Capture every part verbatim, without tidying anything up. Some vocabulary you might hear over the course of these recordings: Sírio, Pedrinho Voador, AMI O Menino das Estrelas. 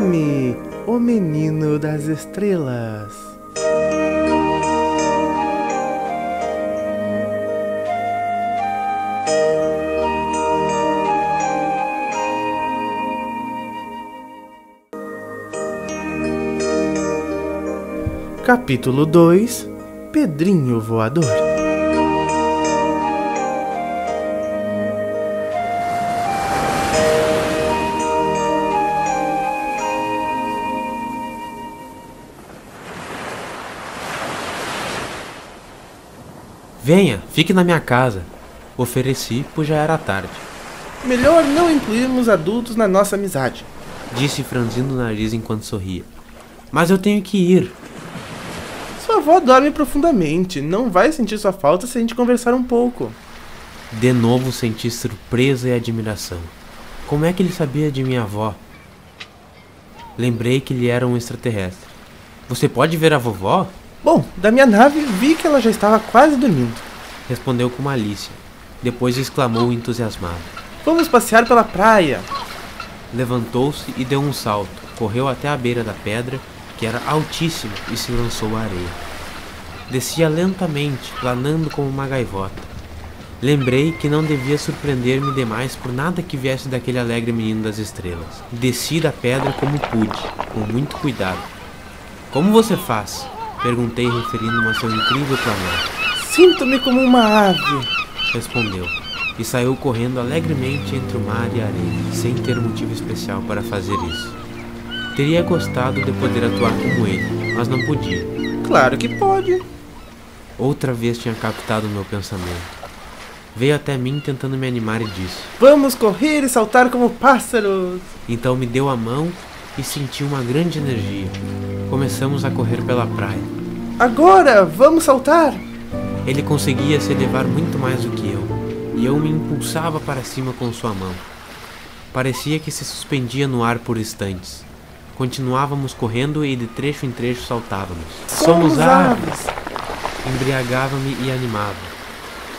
A M I, o Menino das Estrelas. Capítulo dois: Pedrinho Voador. Venha, fique na minha casa. Ofereci, pois já era tarde. Melhor não incluirmos adultos na nossa amizade, disse franzindo o nariz enquanto sorria. Mas eu tenho que ir. Sua avó dorme profundamente. Não vai sentir sua falta se a gente conversar um pouco. De novo senti surpresa e admiração. Como é que ele sabia de minha avó? Lembrei que ele era um extraterrestre. Você pode ver a vovó? Bom, da minha nave vi que ela já estava quase dormindo, respondeu com malícia. Depois exclamou entusiasmado: vamos passear pela praia! Levantou-se e deu um salto. Correu até a beira da pedra, que era altíssima, e se lançou à areia. Descia lentamente, planando como uma gaivota. Lembrei que não devia surpreender-me demais por nada que viesse daquele alegre menino das estrelas. Desci da pedra como pude, com muito cuidado. Como você faz? Perguntei, referindo-me a seu incrível clamor. Sinto-me como uma ave, respondeu, e saiu correndo alegremente entre o mar e a areia, sem ter motivo especial para fazer isso. Teria gostado de poder atuar como ele, mas não podia. Claro que pode. Outra vez tinha captado meu pensamento. Veio até mim tentando me animar e disse: vamos correr e saltar como pássaros! Então me deu a mão e senti uma grande energia. Começamos a correr pela praia. Agora, vamos saltar! Ele conseguia se elevar muito mais do que eu, e eu me impulsava para cima com sua mão. Parecia que se suspendia no ar por instantes. Continuávamos correndo e de trecho em trecho saltávamos. Somos aves! Embriagava-me e animava.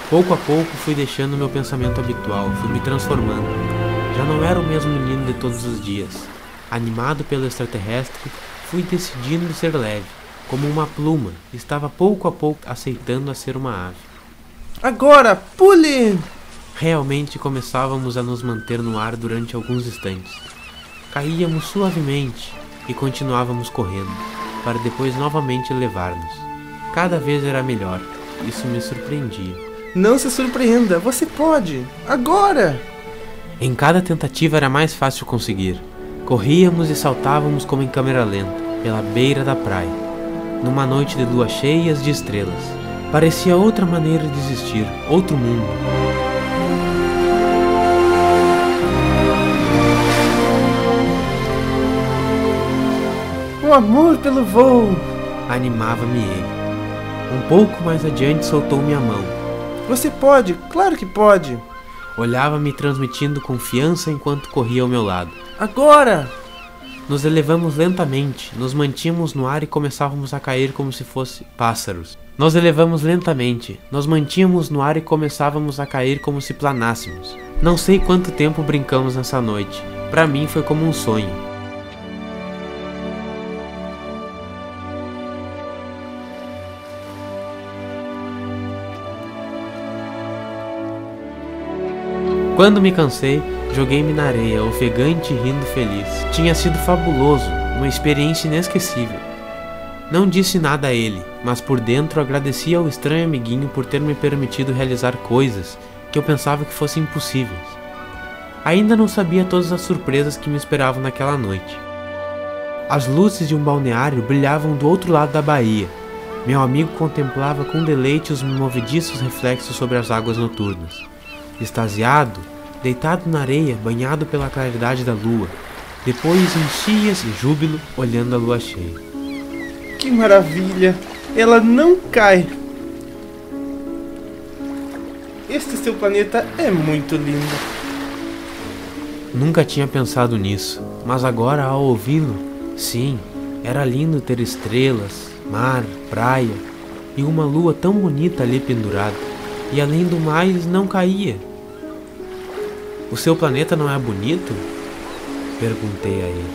Pouco a pouco fui deixando meu pensamento habitual, fui me transformando. Já não era o mesmo menino de todos os dias. Animado pelo extraterrestre, fui decidindo ser leve, como uma pluma. Estava pouco a pouco aceitando a ser uma ave. Agora, pule! Realmente começávamos a nos manter no ar durante alguns instantes. Caíamos suavemente e continuávamos correndo, para depois novamente elevar-nos. Cada vez era melhor. Isso me surpreendia. Não se surpreenda, você pode! Agora! Em cada tentativa era mais fácil conseguir. Corríamos e saltávamos como em câmera lenta, pela beira da praia, numa noite de lua cheia de estrelas. Parecia outra maneira de existir, outro mundo. Um amor pelo voo! Animava-me ele. Um pouco mais adiante soltou minha mão. Você pode, claro que pode! Olhava-me transmitindo confiança enquanto corria ao meu lado. Agora! Nos elevamos lentamente, nos mantínhamos no ar e começávamos a cair como se fossemos pássaros. Nos elevamos lentamente, nos mantínhamos no ar e começávamos a cair como se planássemos. Não sei quanto tempo brincamos nessa noite. Para mim foi como um sonho. Quando me cansei, joguei-me na areia, ofegante e rindo feliz. Tinha sido fabuloso, uma experiência inesquecível. Não disse nada a ele, mas por dentro agradeci ao estranho amiguinho por ter me permitido realizar coisas que eu pensava que fossem impossíveis. Ainda não sabia todas as surpresas que me esperavam naquela noite. As luzes de um balneário brilhavam do outro lado da baía. Meu amigo contemplava com deleite os movediços reflexos sobre as águas noturnas. Extasiado, deitado na areia, banhado pela claridade da lua. Depois enchia-se de júbilo, olhando a lua cheia. Que maravilha! Ela não cai! Este seu planeta é muito lindo. Nunca tinha pensado nisso, mas agora ao ouvi-lo, sim, era lindo ter estrelas, mar, praia e uma lua tão bonita ali pendurada. E além do mais, não caía. O seu planeta não é bonito? Perguntei a ele.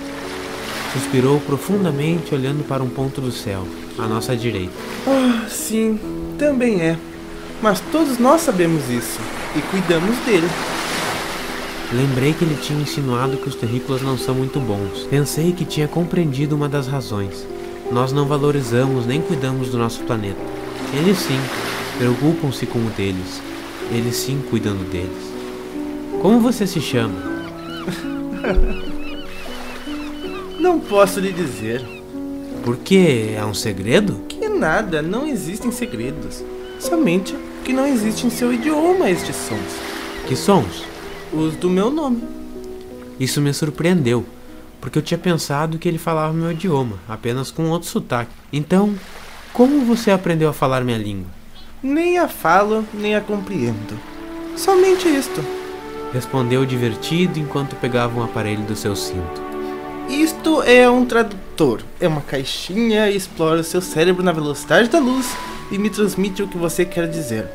Suspirou profundamente, olhando para um ponto do céu, à nossa direita. Ah, sim, também é. Mas todos nós sabemos isso, e cuidamos dele. Lembrei que ele tinha insinuado que os terrícolas não são muito bons. Pensei que tinha compreendido uma das razões. Nós não valorizamos nem cuidamos do nosso planeta. Eles sim, preocupam-se com o deles. Eles sim cuidando deles. Como você se chama? Não posso lhe dizer. Por quê? É um segredo? Que nada, não existem segredos. Somente que não existe em seu idioma estes sons. Que sons? Os do meu nome. Isso me surpreendeu, porque eu tinha pensado que ele falava meu idioma, apenas com outro sotaque. Então, como você aprendeu a falar minha língua? Nem a falo, nem a compreendo. Somente isto. Respondeu divertido enquanto pegava um aparelho do seu cinto. Isto é um tradutor. É uma caixinha e explora o seu cérebro na velocidade da luz e me transmite o que você quer dizer.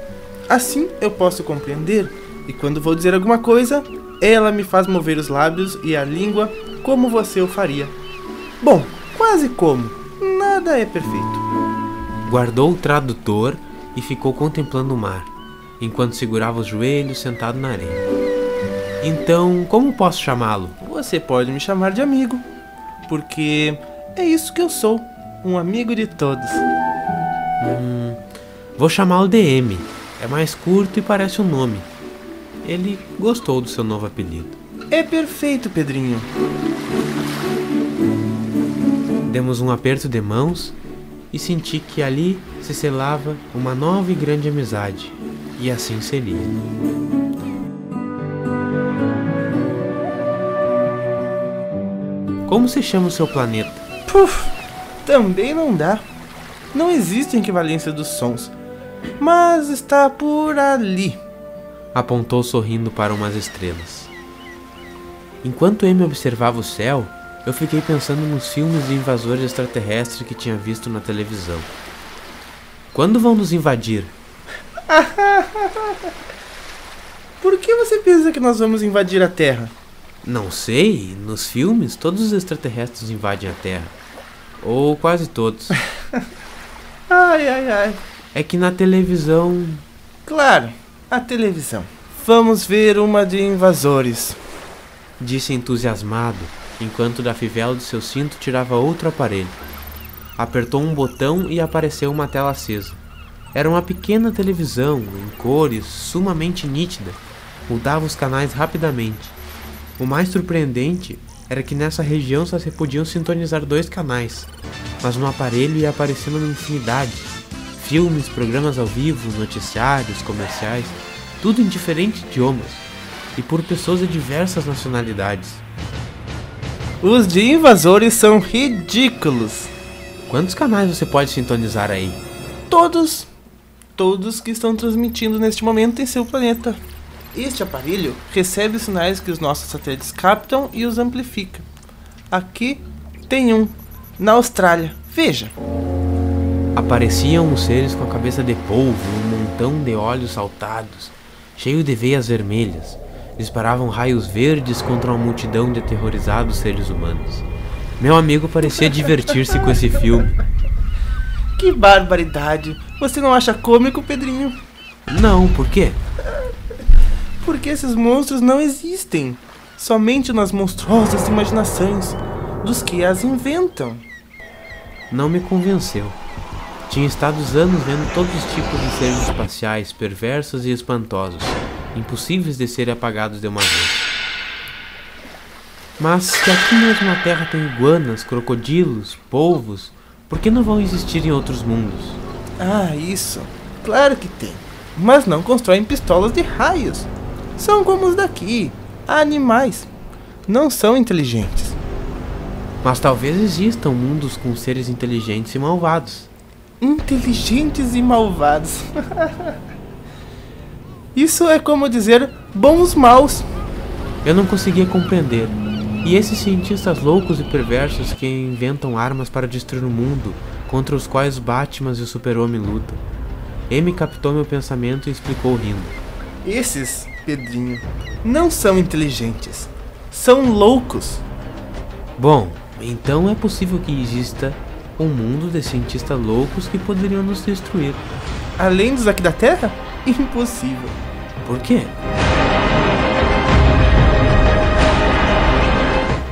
Assim eu posso compreender, e quando vou dizer alguma coisa, ela me faz mover os lábios e a língua como você o faria. Bom, quase como. Nada é perfeito. Guardou o tradutor e ficou contemplando o mar, enquanto segurava os joelhos sentado na areia. Então, como posso chamá-lo? Você pode me chamar de amigo, porque é isso que eu sou, um amigo de todos. Hum, vou chamá-lo de M. É mais curto e parece um nome. Ele gostou do seu novo apelido. É perfeito, Pedrinho. Demos um aperto de mãos e senti que ali se selava uma nova e grande amizade. E assim seria. Como se chama o seu planeta? Puf, também não dá. Não existe equivalência dos sons, mas está por ali. Apontou sorrindo para umas estrelas. Enquanto Amy observava o céu, eu fiquei pensando nos filmes de invasores extraterrestres que tinha visto na televisão. Quando vão nos invadir? Por que você pensa que nós vamos invadir a Terra? Não sei, nos filmes todos os extraterrestres invadem a Terra. Ou quase todos. Ai, ai, ai. É que na televisão... Claro. A televisão. Vamos ver uma de invasores. Disse entusiasmado, enquanto da fivela do seu cinto tirava outro aparelho. Apertou um botão e apareceu uma tela acesa. Era uma pequena televisão, em cores sumamente nítida. Mudava os canais rapidamente. O mais surpreendente era que nessa região só se podiam sintonizar dois canais. Mas no aparelho ia aparecendo uma infinidade. Filmes, programas ao vivo, noticiários, comerciais, tudo em diferentes idiomas e por pessoas de diversas nacionalidades. Os de invasores são ridículos. Quantos canais você pode sintonizar aí? Todos, todos que estão transmitindo neste momento em seu planeta. Este aparelho recebe os sinais que os nossos satélites captam e os amplifica. Aqui tem um, na Austrália, veja. Apareciam os seres com a cabeça de polvo e um montão de olhos saltados, cheio de veias vermelhas. Disparavam raios verdes contra uma multidão de aterrorizados seres humanos. Meu amigo parecia divertir-se com esse filme. Que barbaridade! Você não acha cômico, Pedrinho? Não, por quê? Porque esses monstros não existem. Somente nas monstruosas imaginações dos que as inventam. Não me convenceu. Tinha estado anos vendo todos os tipos de seres espaciais, perversos e espantosos, impossíveis de serem apagados de uma vez. Mas se aqui mesmo na Terra tem iguanas, crocodilos, polvos, por que não vão existir em outros mundos? Ah, isso, claro que tem, mas não constroem pistolas de raios. São como os daqui, animais, não são inteligentes. Mas talvez existam mundos com seres inteligentes e malvados. Inteligentes e malvados. Isso é como dizer bons maus. Eu não conseguia compreender. E esses cientistas loucos e perversos que inventam armas para destruir o mundo, contra os quais o Batman e o Super-Homem lutam. Amy captou meu pensamento e explicou rindo. Esses, Pedrinho, não são inteligentes. São loucos. Bom, Então é possível que exista um mundo de cientistas loucos que poderiam nos destruir. Além dos aqui da Terra? Impossível. Por quê?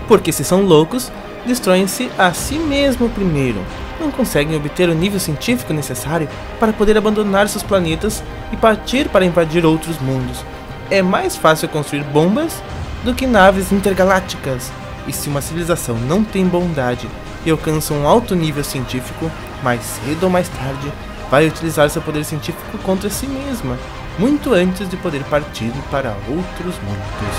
Porque se são loucos, destroem-se a si mesmo primeiro. Não conseguem obter o nível científico necessário para poder abandonar seus planetas e partir para invadir outros mundos. É mais fácil construir bombas do que naves intergalácticas. E se uma civilização não tem bondade e alcança um alto nível científico, mais cedo ou mais tarde, vai utilizar seu poder científico contra si mesma, muito antes de poder partir para outros mundos.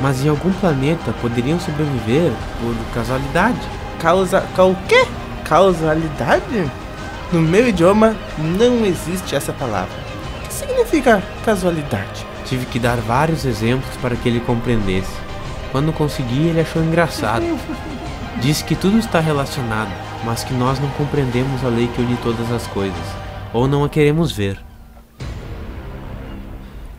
Mas em algum planeta poderiam sobreviver por casualidade. Causa... Qual quê? Causalidade? No meu idioma não existe essa palavra. O que significa casualidade? Tive que dar vários exemplos para que ele compreendesse. Quando consegui, ele achou engraçado. Disse que tudo está relacionado, mas que nós não compreendemos a lei que une todas as coisas, ou não a queremos ver.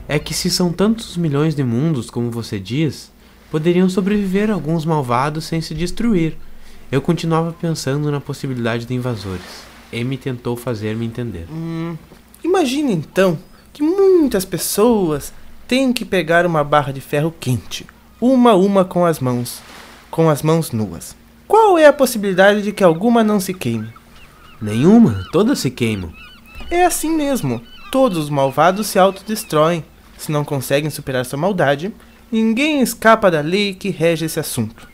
É que se são tantos milhões de mundos, como você diz, poderiam sobreviver alguns malvados sem se destruir. Eu continuava pensando na possibilidade de invasores. M tentou fazer-me entender. Hum, imagina então que muitas pessoas têm que pegar uma barra de ferro quente, uma a uma com as mãos, com as mãos nuas. Qual é a possibilidade de que alguma não se queime? Nenhuma, todas se queimam. É assim mesmo, todos os malvados se autodestroem. Se não conseguem superar sua maldade, ninguém escapa da lei que rege esse assunto.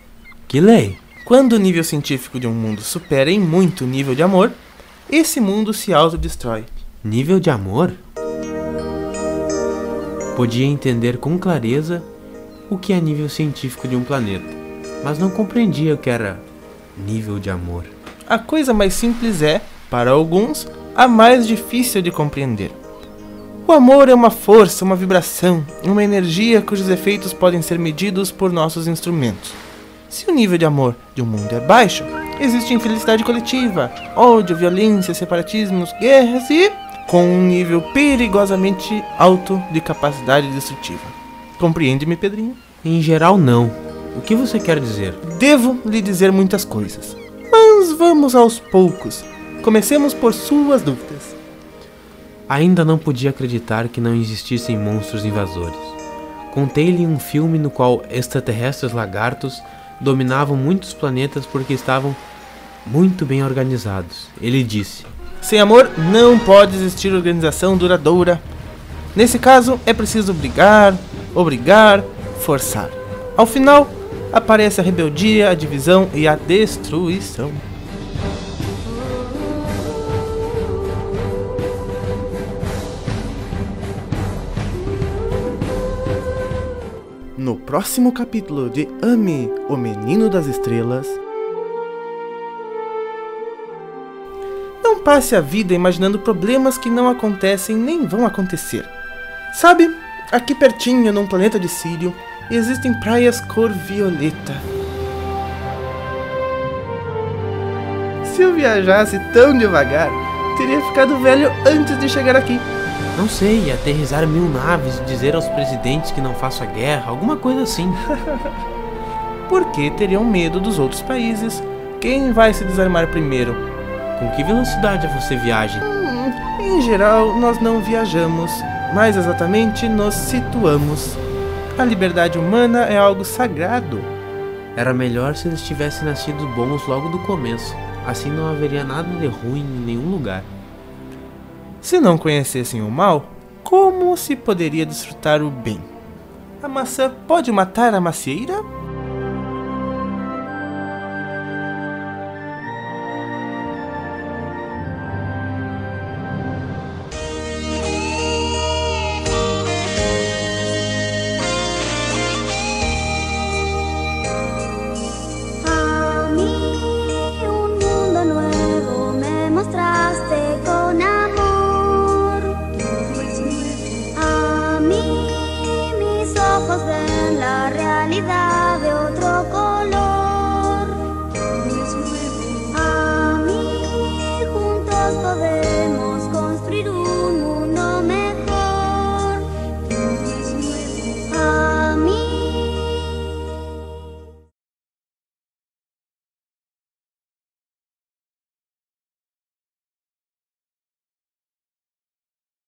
Que lei? Quando o nível científico de um mundo supera em muito o nível de amor, esse mundo se autodestrói. Nível de amor? Podia entender com clareza o que é nível científico de um planeta, mas não compreendia o que era nível de amor. A coisa mais simples é, para alguns, a mais difícil de compreender. O amor é uma força, uma vibração, uma energia cujos efeitos podem ser medidos por nossos instrumentos. Se o nível de amor de um mundo é baixo, existe infelicidade coletiva, ódio, violência, separatismos, guerras e... com um nível perigosamente alto de capacidade destrutiva. Compreende-me, Pedrinho? Em geral, não. O que você quer dizer? Devo lhe dizer muitas coisas, mas vamos aos poucos. Comecemos por suas dúvidas. Ainda não podia acreditar que não existissem monstros invasores. Contei-lhe um filme no qual extraterrestres lagartos dominavam muitos planetas porque estavam muito bem organizados. Ele disse: sem amor não pode existir organização duradoura. Nesse caso é preciso brigar, obrigar, forçar. Ao final aparece a rebeldia, a divisão e a destruição. No próximo capítulo de A M I, O Menino das Estrelas. Não passe a vida imaginando problemas que não acontecem nem vão acontecer. Sabe, aqui pertinho, num planeta de Sírio, existem praias cor violeta. Se eu viajasse tão devagar, teria ficado velho antes de chegar aqui. Não sei, aterrissar mil naves e dizer aos presidentes que não faço a guerra, alguma coisa assim. Porque teriam medo dos outros países. Quem vai se desarmar primeiro? Com que velocidade você viaja? Hum, em geral, nós não viajamos. Mais exatamente, nos situamos. A liberdade humana é algo sagrado. Era melhor se eles tivessem nascido bons logo do começo. Assim não haveria nada de ruim em nenhum lugar. Se não conhecessem o mal, como se poderia desfrutar o bem? A maçã pode matar a macieira?